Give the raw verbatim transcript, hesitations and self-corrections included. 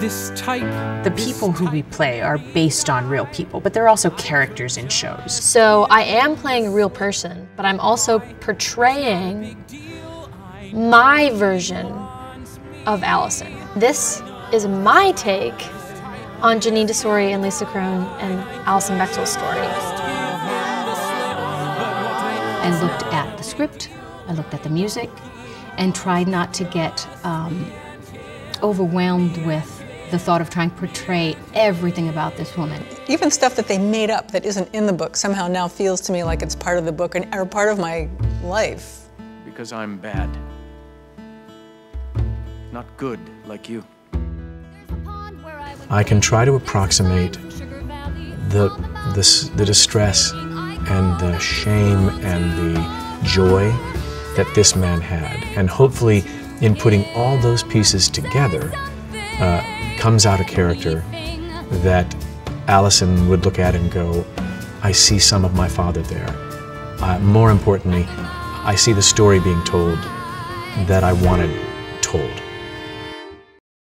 this type. The people who we play are based on real people, but they're also characters in shows. So I am playing a real person, but I'm also portraying my version of Allison. This is my take on Jeanine Tesori and Lisa Kron and Alison Bechtel's story. I looked at the script, I looked at the music, and tried not to get um, overwhelmed with the thought of trying to portray everything about this woman. Even stuff that they made up that isn't in the book somehow now feels to me like it's part of the book and, or part of my life. Because I'm bad. Not good like you. I can try to approximate the, the, the distress and the shame and the joy that this man had. And hopefully, in putting all those pieces together, uh, comes out a character that Allison would look at and go, I see some of my father there. Uh, more importantly, I see the story being told that I wanted told.